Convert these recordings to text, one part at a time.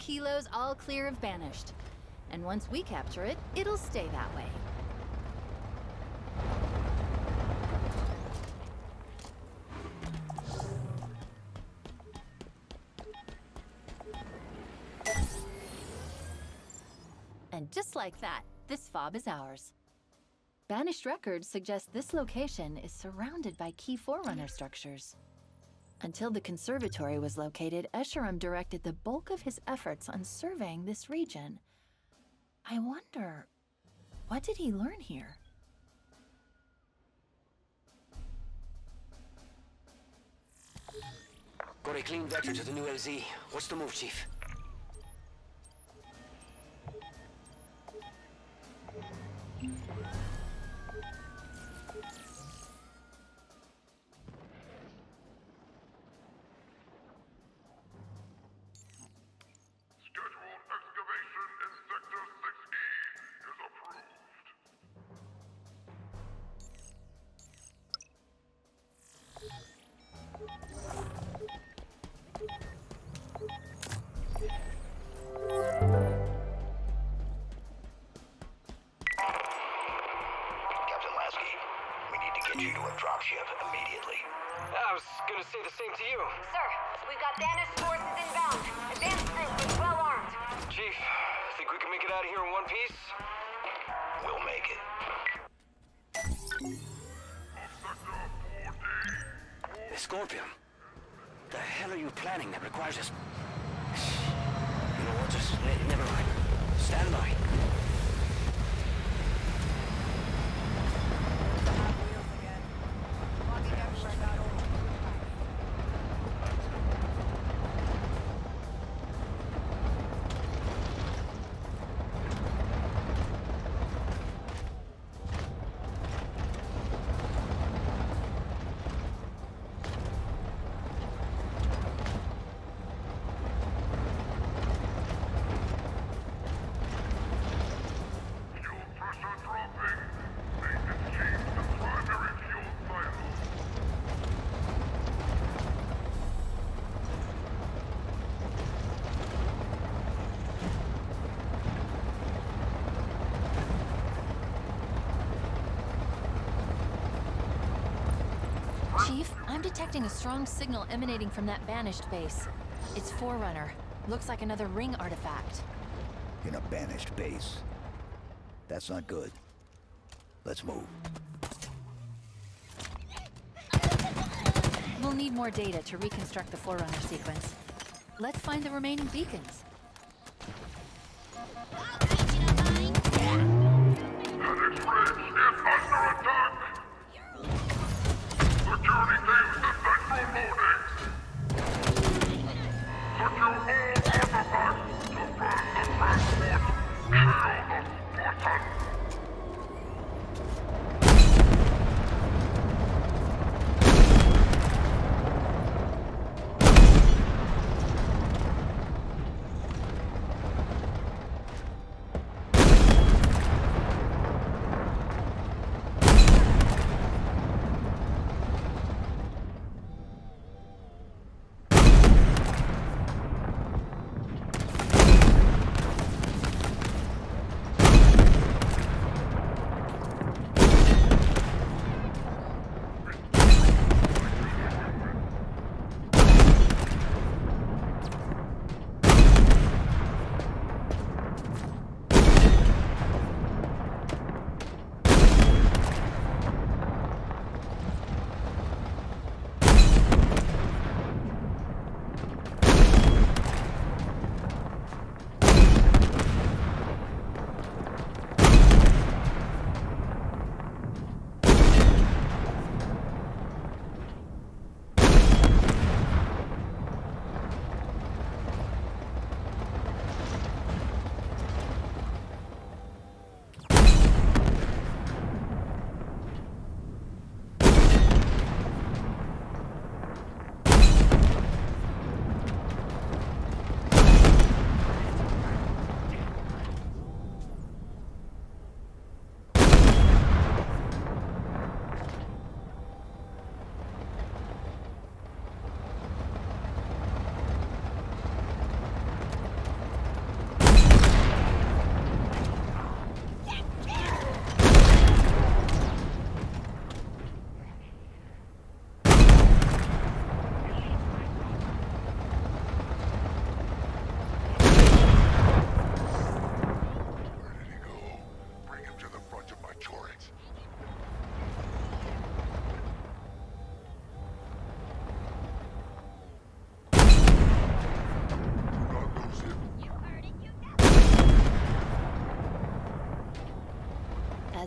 kilos all clear of Banished. And once we capture it, it'll stay that way. And just like that, this fob is ours. Banished records suggest this location is surrounded by key Forerunner structures. Until the conservatory was located, Escharum directed the bulk of his efforts on surveying this region. I wonder, what did he learn here? Got a clean vector to the new LZ. What's the move, Chief? Detecting a strong signal emanating from that Banished base. It's Forerunner. Looks like another ring artifact. In a Banished base? That's not good. Let's move. We'll need more data to reconstruct the Forerunner sequence. Let's find the remaining beacons.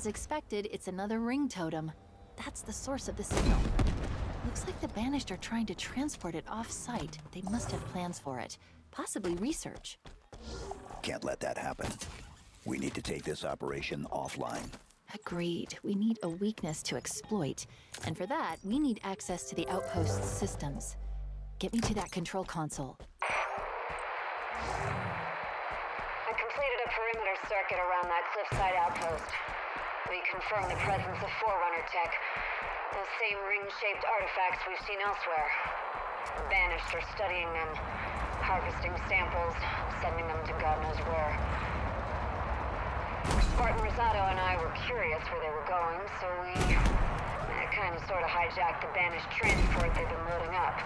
As expected, it's another ring totem. That's the source of the signal. Looks like the Banished are trying to transport it off-site. They must have plans for it. Possibly research. Can't let that happen. We need to take this operation offline. Agreed. We need a weakness to exploit. And for that, we need access to the outpost's systems. Get me to that control console. I completed a perimeter circuit around that cliffside outpost. We confirmed the presence of Forerunner tech. Those same ring-shaped artifacts we've seen elsewhere. The Banished are studying them, harvesting samples, sending them to God knows where. Spartan Rosado and I were curious where they were going, so we kind of sort of hijacked the Banished transport they've been loading up.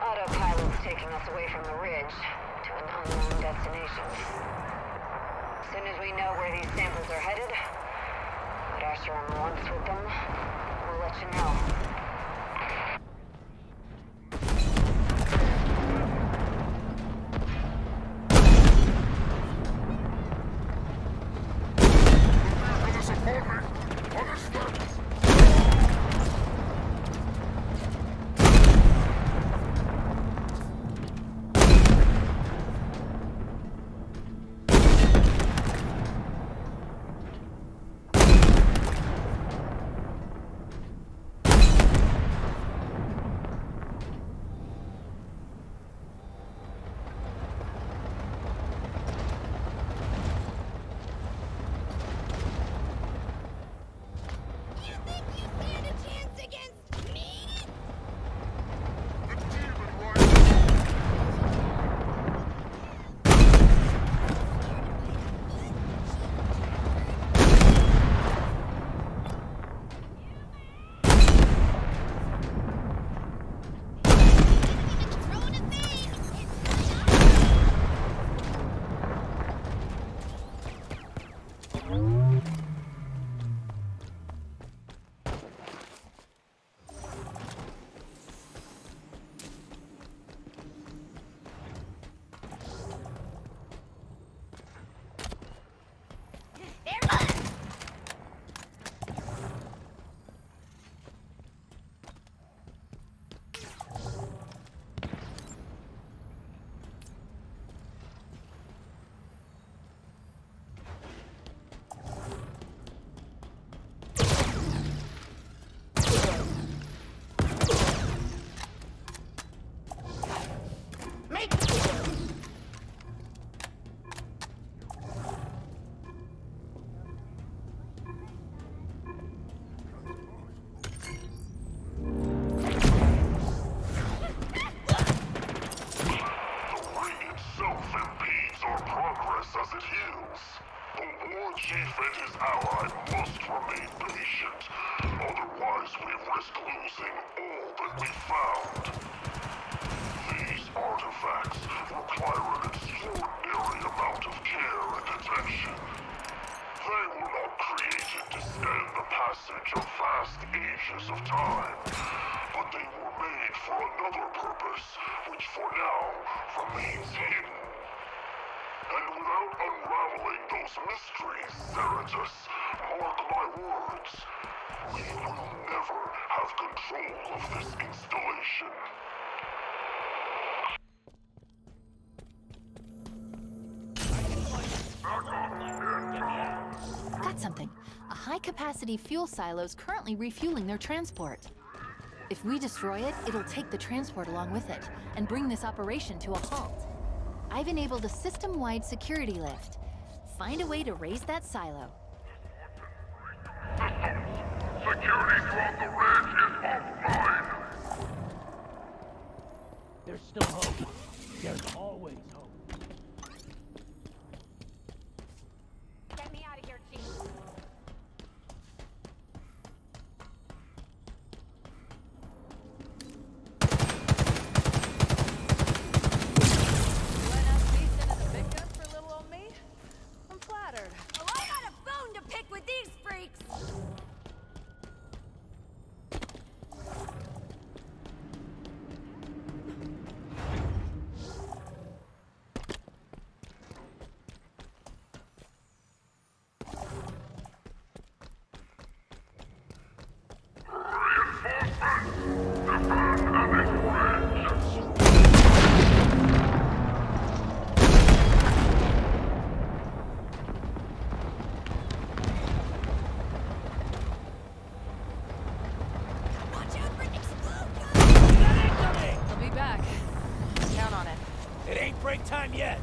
Autopilot's taking us away from the ridge to an unknown destination. As soon as we know where these samples are headed, what Escharum wants with them, we'll let you know. Something. A high-capacity fuel silo's currently refueling their transport. If we destroy it, it'll take the transport along with it and bring this operation to a halt. I've enabled a system-wide security lift. Find a way to raise that silo. Security throughout the ridge is offline. There's still hope. There's always hope. break time yet.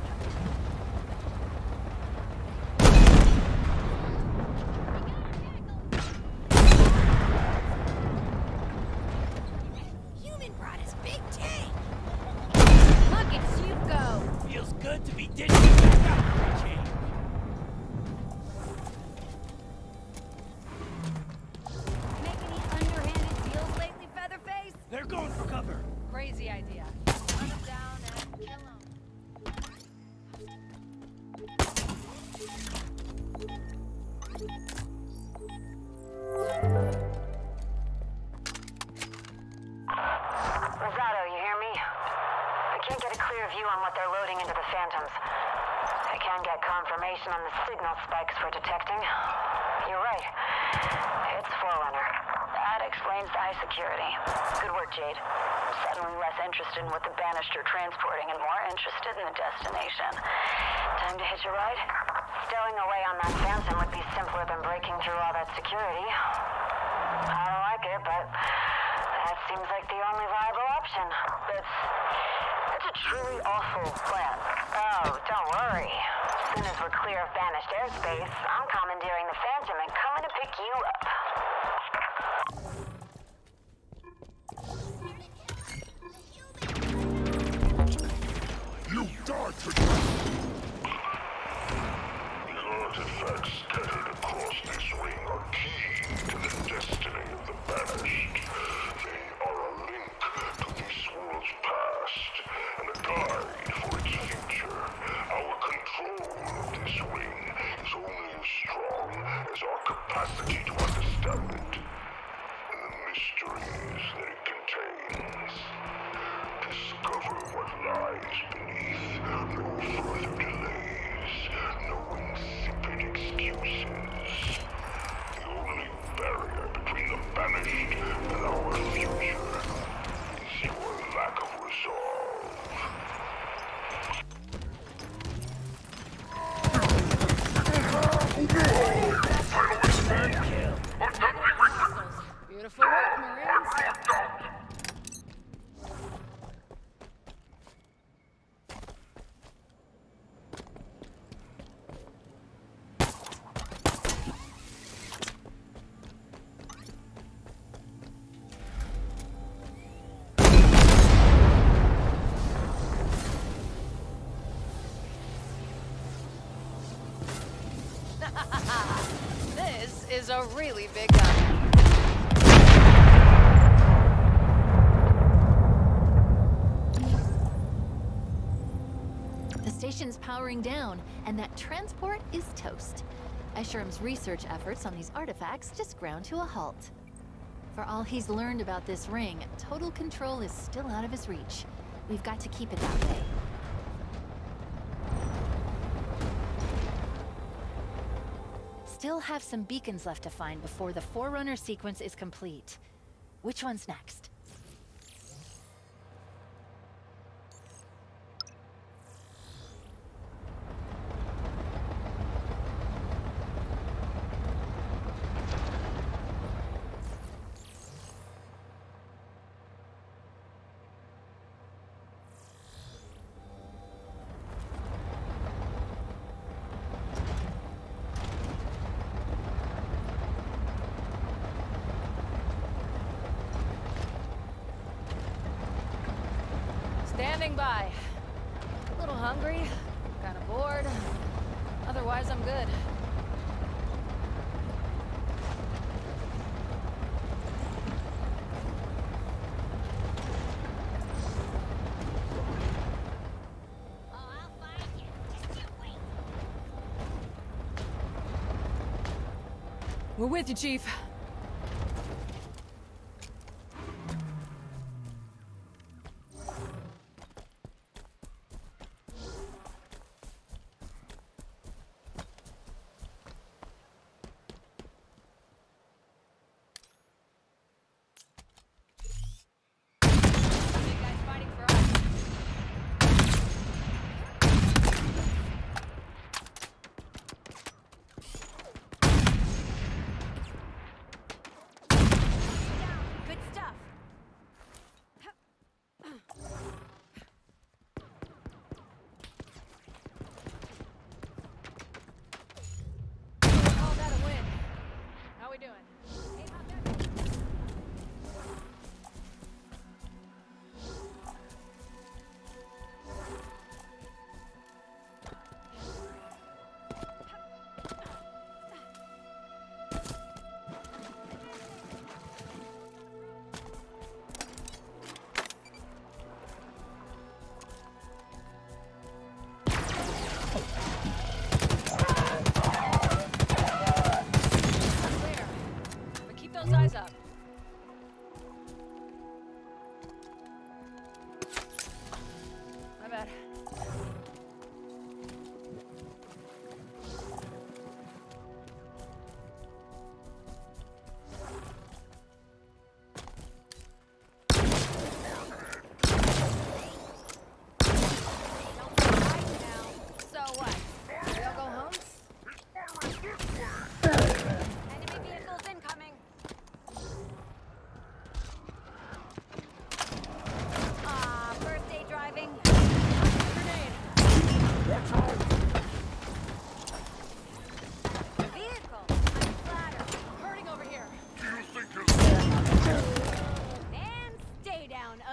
This is a really big gun. The station's powering down, and that transport is toast. Escherum's research efforts on these artifacts just ground to a halt. For all he's learned about this ring, total control is still out of his reach. We've got to keep it that way. Still have some beacons left to find before the Forerunner sequence is complete. Which one's next? We're with you, Chief.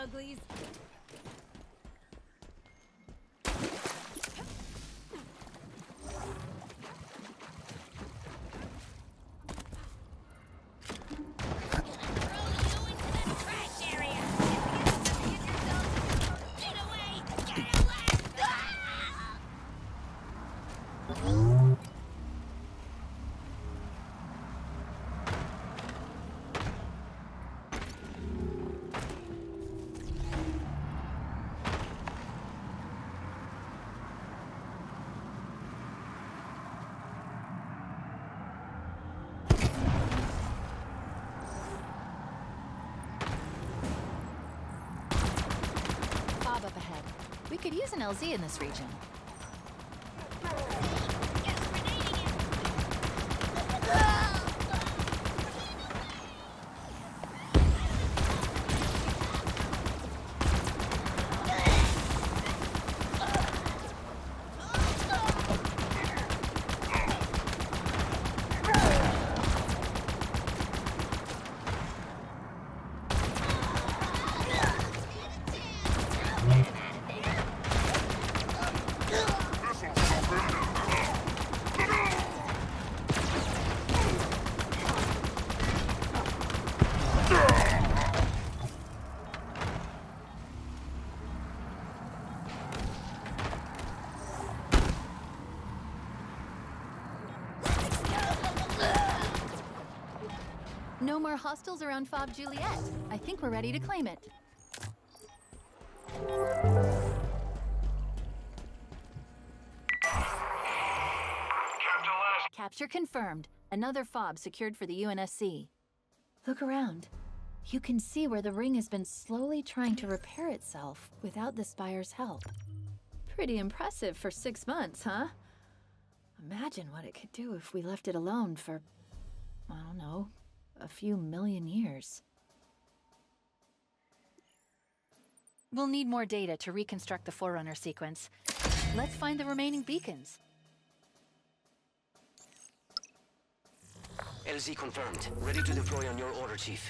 uglies. We could use an LZ in this region. No more hostiles around Fob Juliet. I think we're ready to claim it. Capture confirmed. Another fob secured for the UNSC. Look around. You can see where the ring has been slowly trying to repair itself without the spire's help. Pretty impressive for 6 months, huh? Imagine what it could do if we left it alone for, I don't know, a few million years. We'll need more data to reconstruct the Forerunner sequence. Let's find the remaining beacons. LZ confirmed. Ready to deploy on your order, Chief.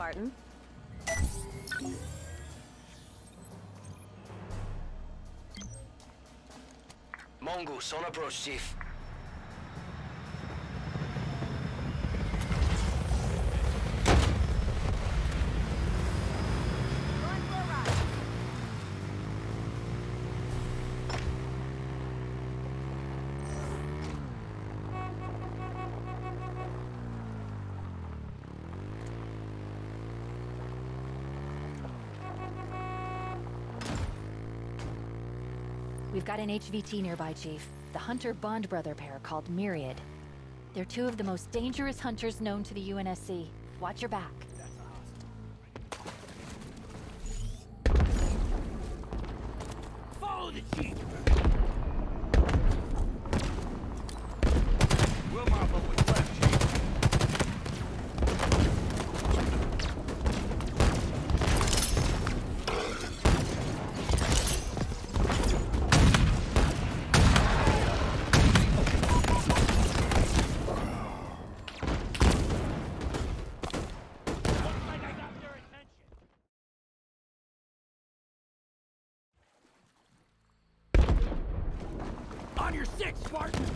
Spartan. Mongoose on approach, Chief. We've got an HVT nearby, Chief. The hunter-bond brother pair called Myriad. They're two of the most dangerous hunters known to the UNSC. Watch your back. Follow the Chief! We'll mop up what's left, Spartan!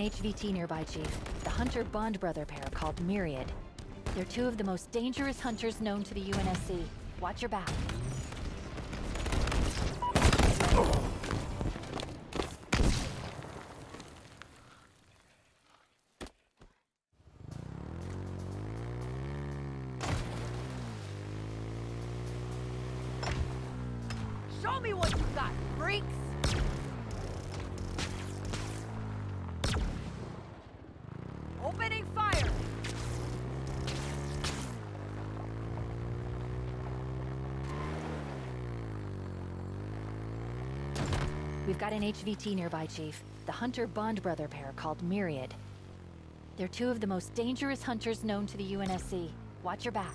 an HVT nearby, Chief. The Hunter Bond Brother pair called Myriad. They're two of the most dangerous hunters known to the UNSC. Watch your back. Show me what you got, freaks! Opening fire! We've got an HVT nearby, Chief. The Hunter Bond Brother pair called Myriad. They're two of the most dangerous hunters known to the UNSC. Watch your back.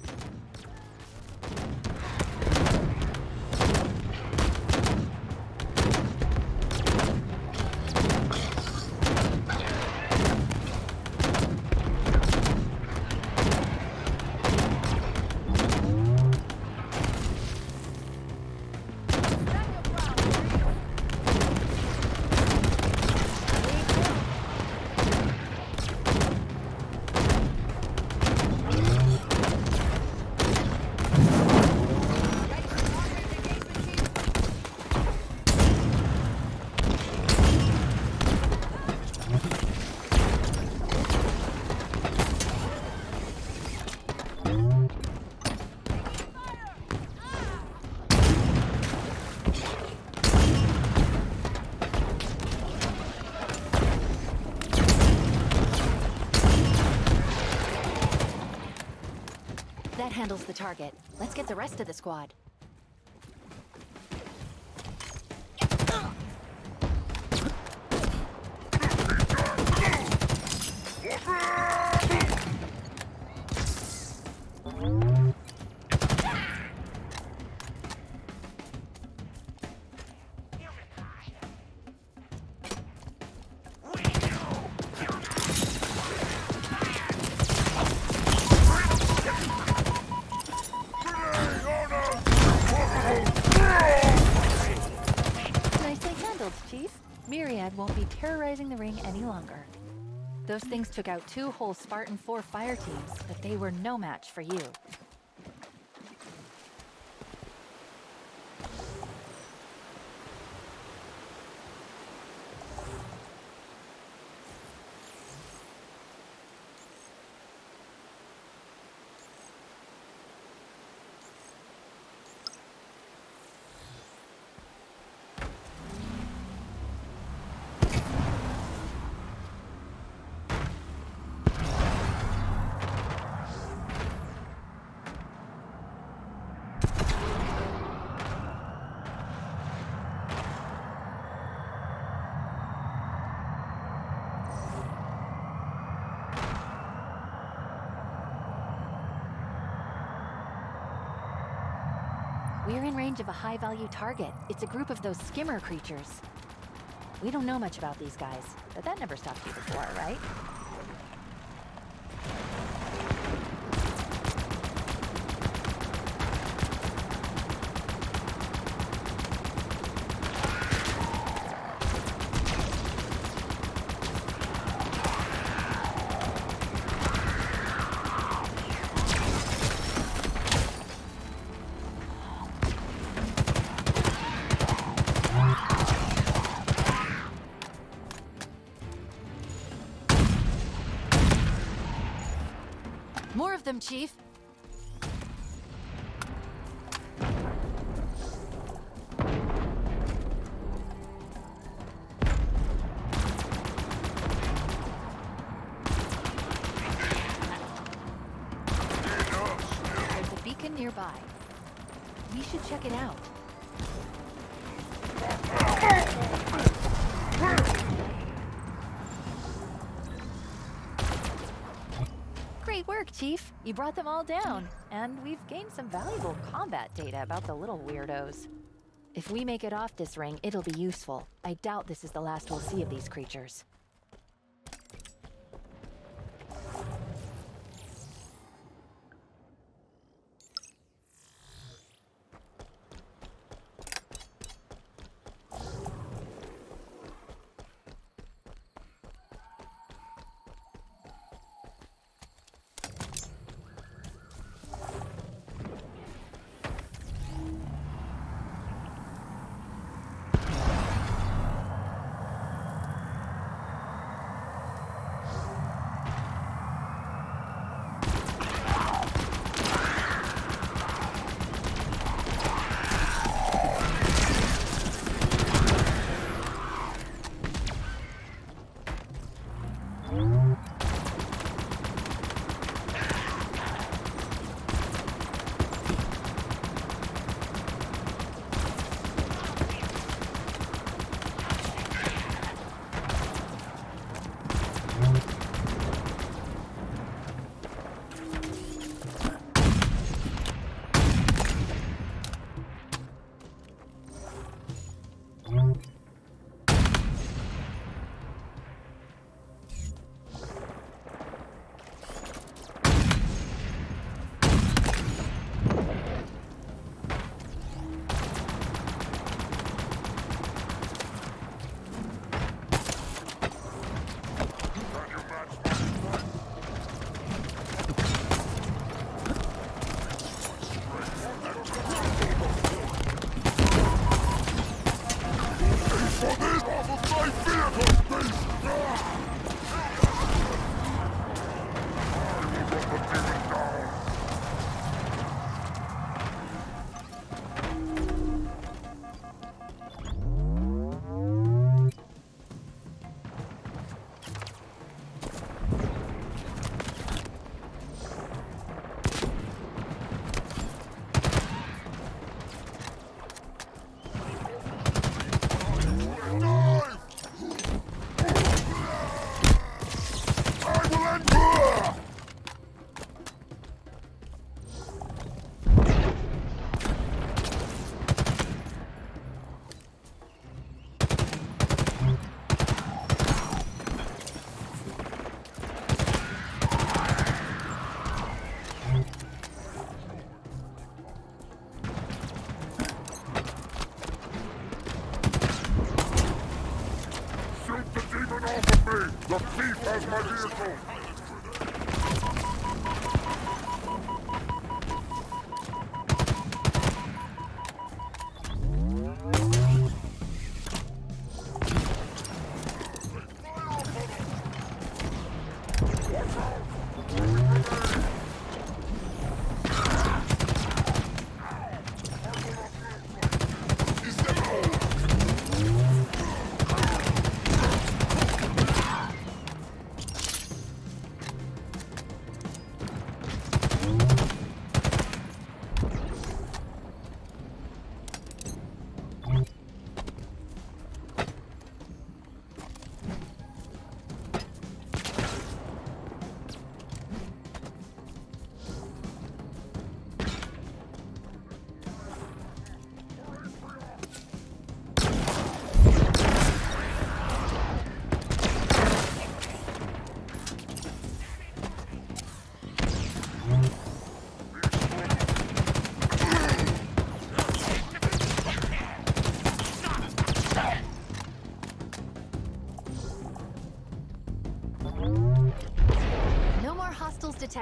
Handles the target. Let's get the rest of the squad. Won't be terrorizing the ring any longer. Those things took out two whole Spartan 4 fire teams, but they were no match for you. We're in range of a high-value target. It's a group of those skimmer creatures. We don't know much about these guys, but that never stopped you before, right? More of them, Chief. There's a beacon nearby. We should check it out. Great work, Chief. You brought them all down, and we've gained some valuable combat data about the little weirdos. If we make it off this ring, it'll be useful. I doubt this is the last we'll see of these creatures.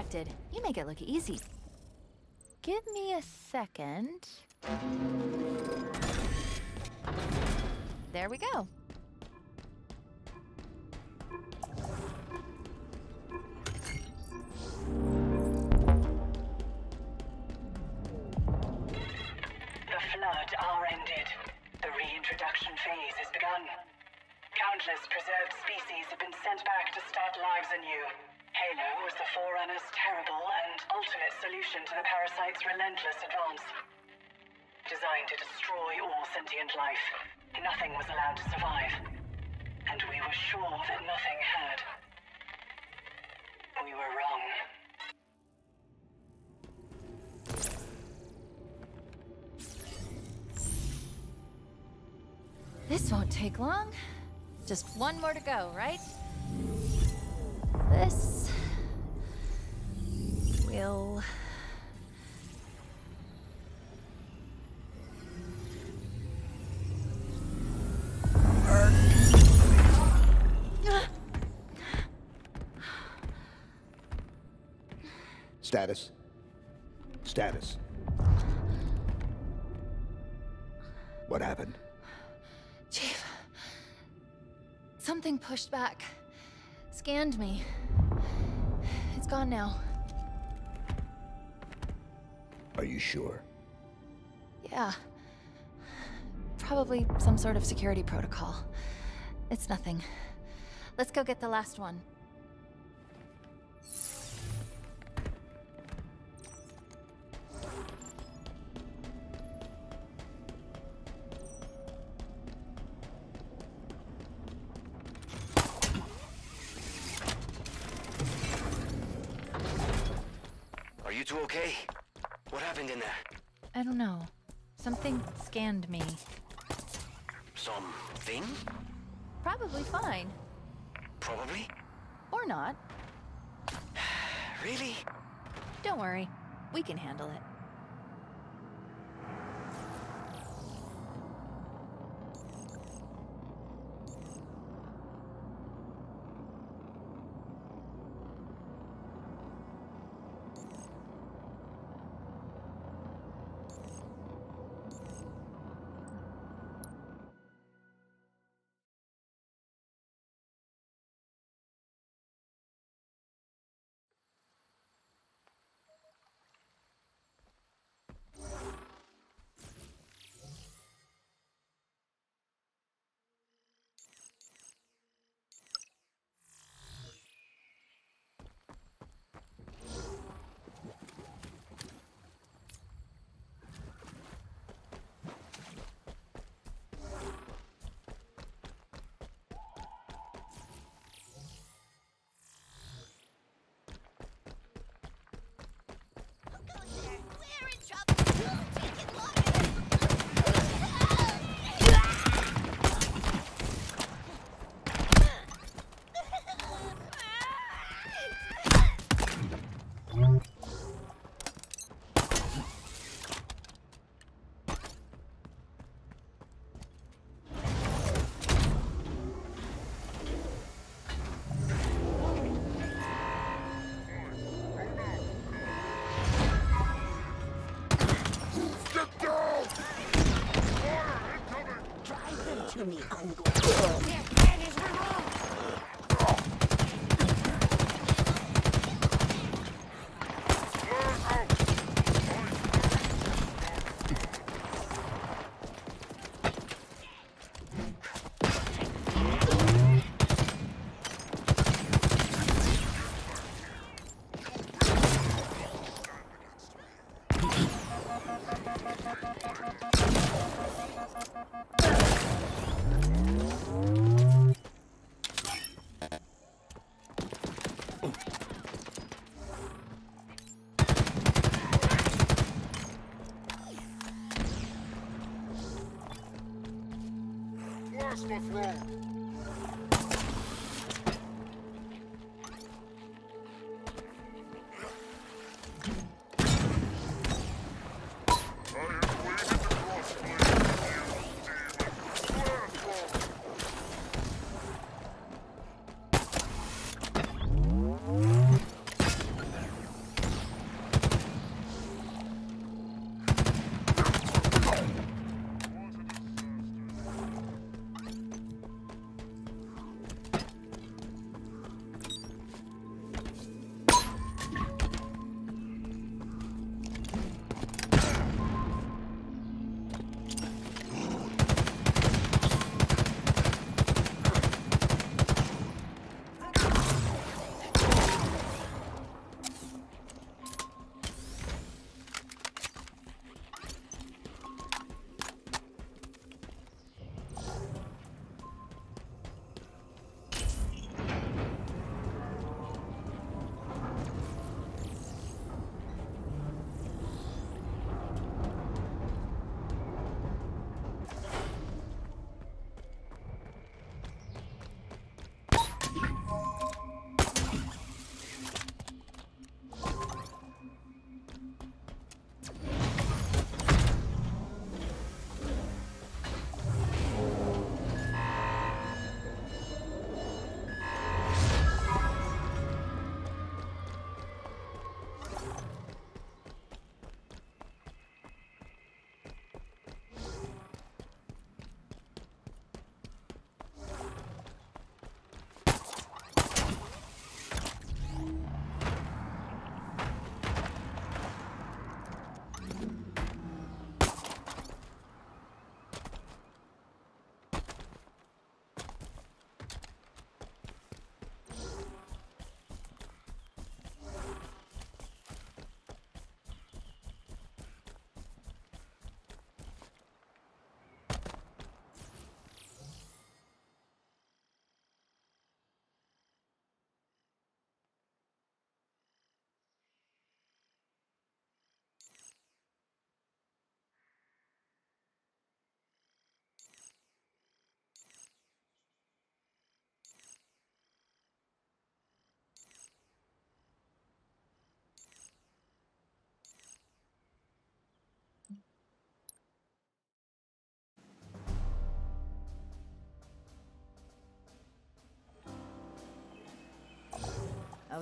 protected. You make it look easy. Give me a second. There we go. Countless preserved species have been sent back to start lives anew. Halo was the Forerunner's terrible and ultimate solution to the parasite's relentless advance. Designed to destroy all sentient life, nothing was allowed to survive. And we were sure that nothing had. We were wrong. This won't take long. Just one more to go, right? This will... Status. Status. What happened? Something pushed back. Scanned me. It's gone now. Are you sure? Yeah. Probably some sort of security protocol. It's nothing. Let's go get the last one. Okay, what happened in there? I don't know. Something scanned me. Something? Probably fine. Probably? Or not. Really? Don't worry. We can handle it.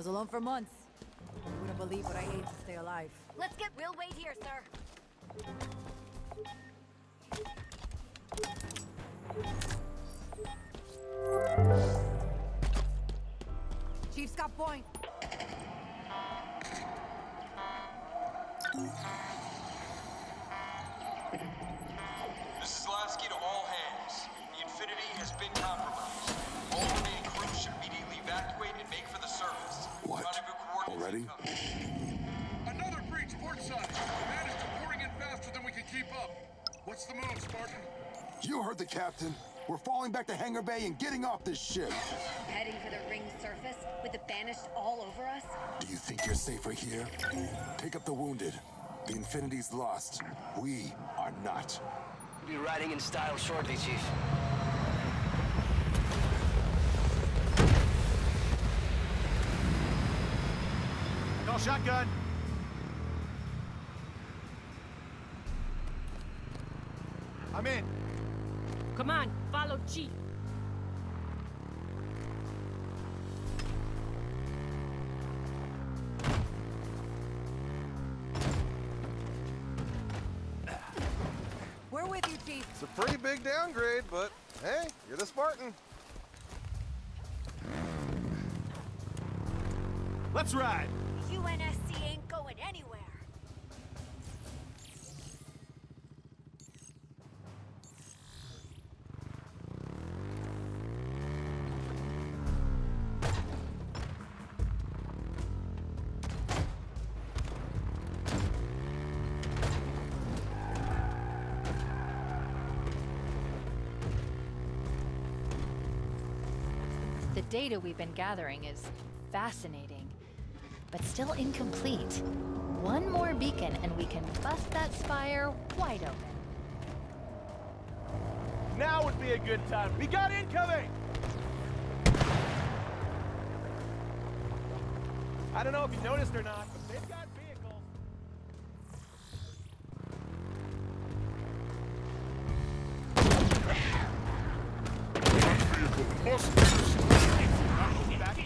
was alone for months. You wouldn't believe what I ate to stay alive. Let's get real weight here, sir. Chief's got point. Mrs. Lasky to all hands. The Infinity has been compromised. All remaining crews should immediately evacuate and make for the surface. What? Already? Another breach port side. The Banished are pouring in faster than we can keep up. What's the move, Spartan? You heard the captain. We're falling back to Hangar Bay and getting off this ship. Heading for the ring surface with the Banished all over us? Do you think you're safer here? Pick up the wounded. The Infinity's lost. We are not. We'll be riding in style shortly, Chief. No shotgun. I'm in. Come on, follow Chief. We're with you, Chief. It's a pretty big downgrade, but hey, you're the Spartan. Let's ride. UNSC ain't going anywhere. The data we've been gathering is fascinating, but still incomplete. One more beacon and we can bust that spire wide open. Now would be a good time. We got incoming! I don't know if you noticed or not, but they've got vehicles.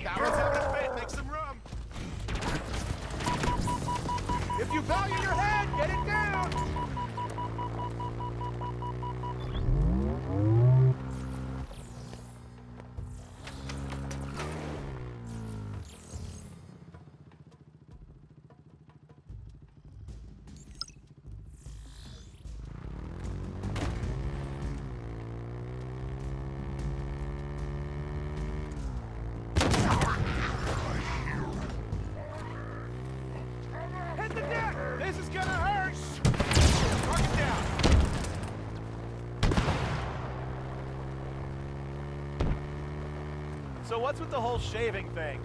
Balance out of faith, make some room. If you value your head, get it down! So what's with the whole shaving thing?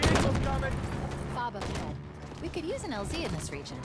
Vehicles coming. Bob up ahead. We could use an LZ in this region.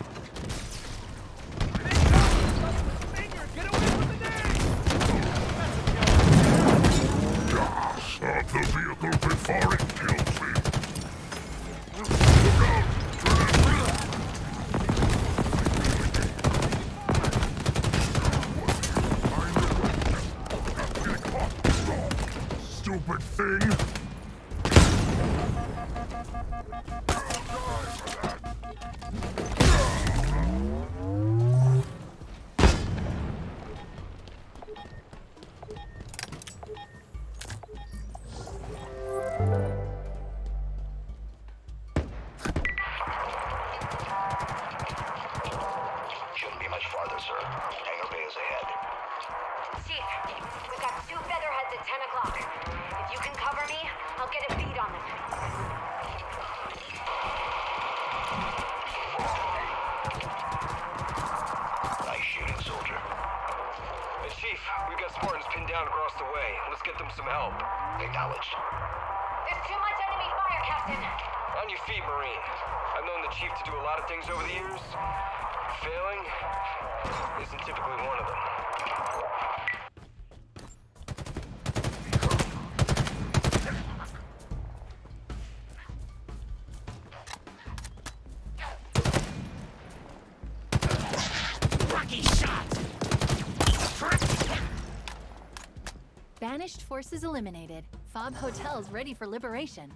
Banished forces eliminated. FOB hotels ready for liberation.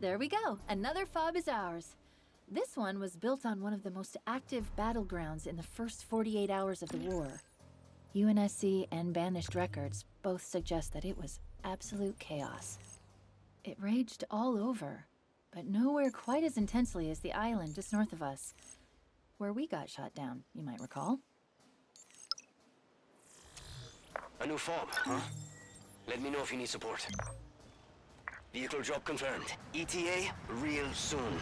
There we go. Another FOB is ours. This one was built on one of the most active battlegrounds in the first 48 hours of the war. UNSC and Banished records both suggest that it was absolute chaos. It raged all over, but nowhere quite as intensely as the island just north of us, where we got shot down, you might recall. A new FOB, huh? Let me know if you need support. Vehicle drop confirmed. ETA real soon.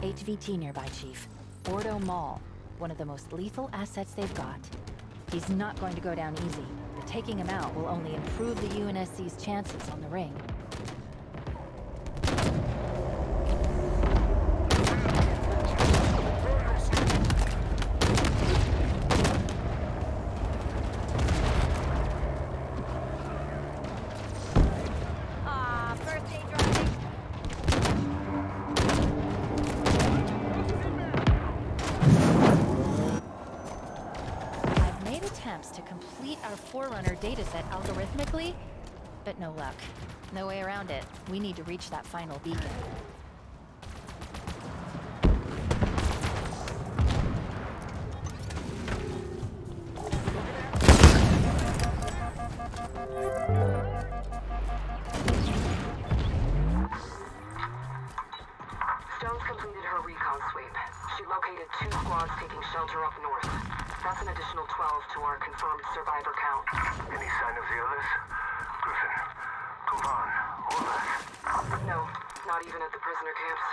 HVT nearby, Chief. Ordo Maul, one of the most lethal assets they've got. He's not going to go down easy, but taking him out will only improve the UNSC's chances on the ring. Forerunner dataset algorithmically, but no luck. No way around it. We need to reach that final beacon. Stone's completed her recon sweep. She located 2 squads taking shelter up north. That's an additional 12 to our confirmed survivor count. Any sign of the others? Griffin, Kuvan, Orlas? No, not even at the prisoner camps.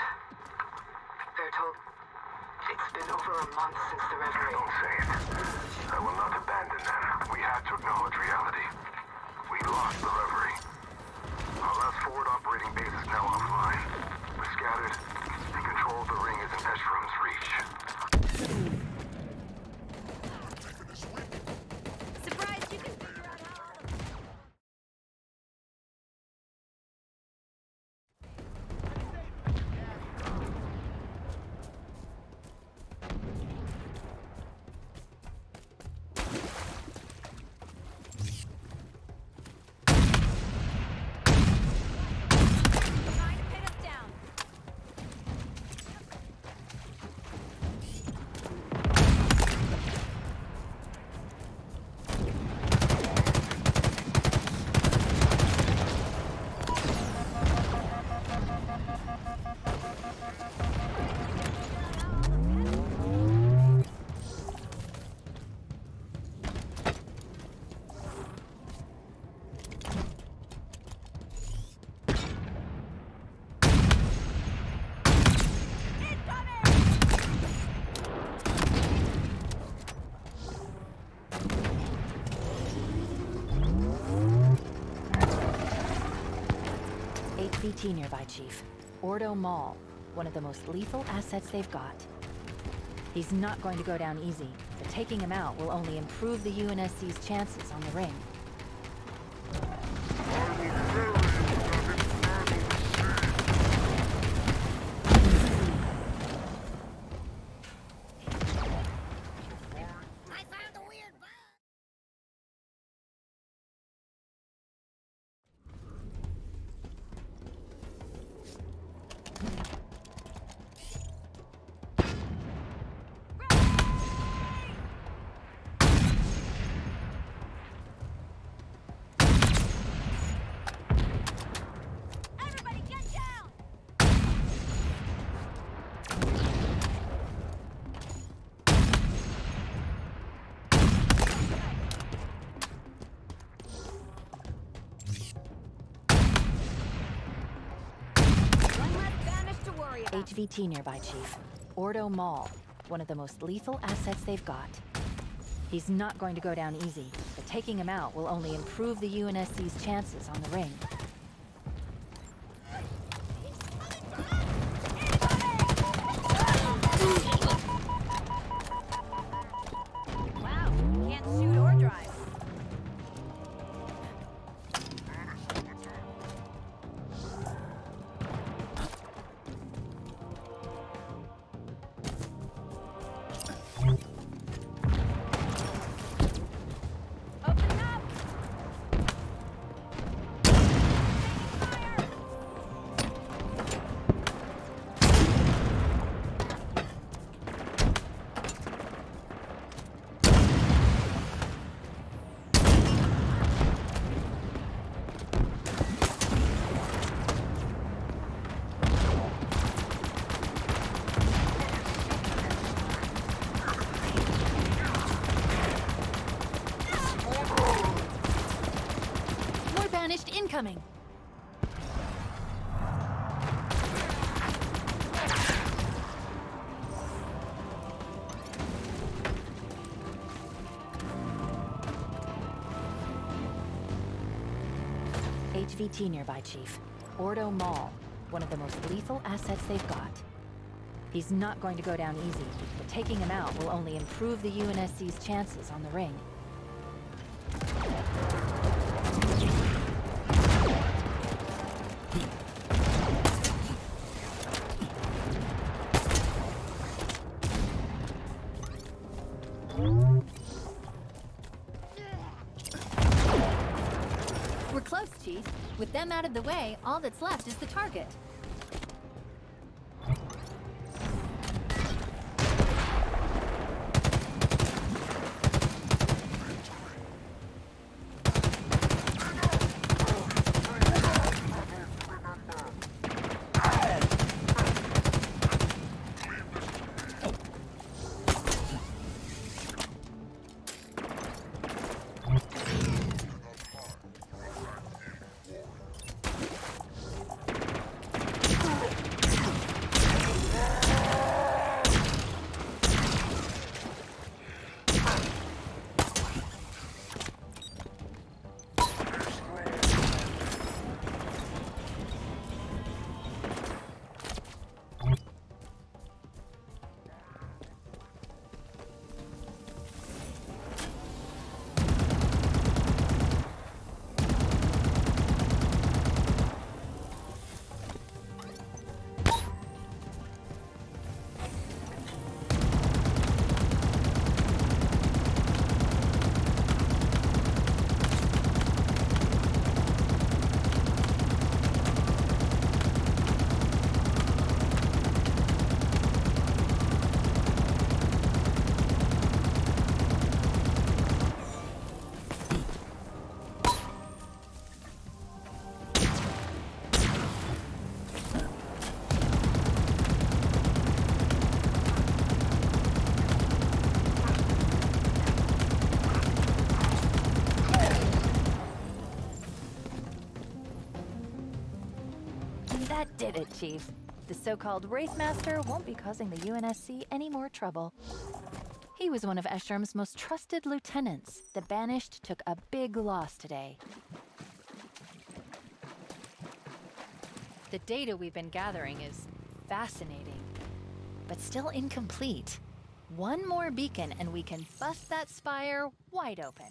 They're told it's been over a month since the reverie. Don't say it. I will not abandon them. We have to acknowledge reality. We lost the reverie. Our last forward operating base is now offline. We're scattered, and control of the ring is in Escherum's reach. HVT nearby, Chief. Ordo Maul, one of the most lethal assets they've got. He's not going to go down easy, but taking him out will only improve the UNSC's chances on the ring. to worry about. HVT nearby, Chief. Ordo Maul, one of the most lethal assets they've got. He's not going to go down easy, but taking him out will only improve the UNSC's chances on the ring. Coming. HVT nearby, Chief. Ordo Maul, one of the most lethal assets they've got. He's not going to go down easy, but taking him out will only improve the UNSC's chances on the ring. With them out of the way, all that's left is the target. That did it, Chief. The so-called Wraithmaster won't be causing the UNSC any more trouble. He was one of Escherum's most trusted lieutenants. The Banished took a big loss today. The data we've been gathering is fascinating, but still incomplete. One more beacon and we can bust that spire wide open.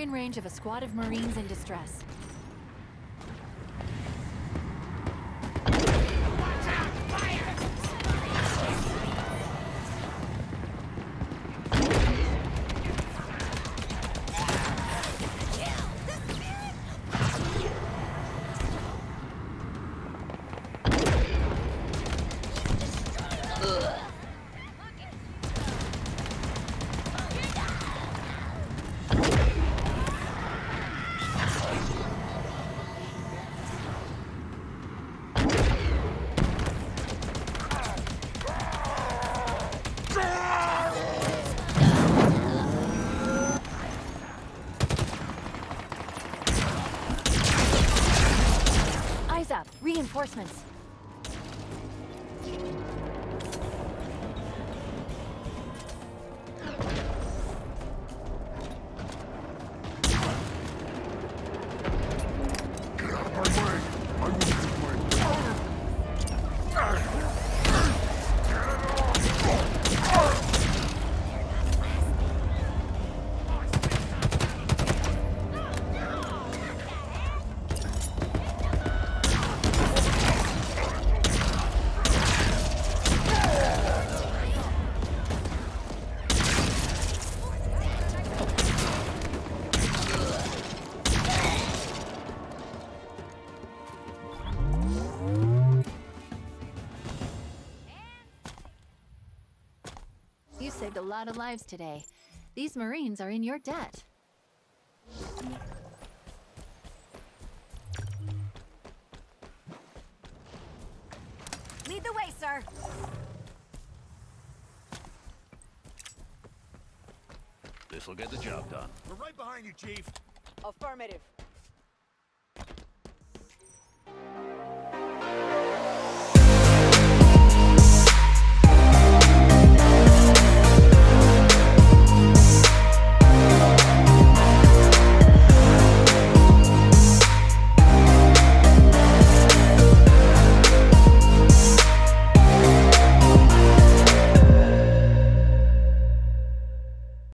in range of a squad of Marines in distress. Reinforcements. A lot of lives today. These Marines are in your debt. Lead the way, sir. This'll get the job done. We're right behind you, Chief. Affirmative.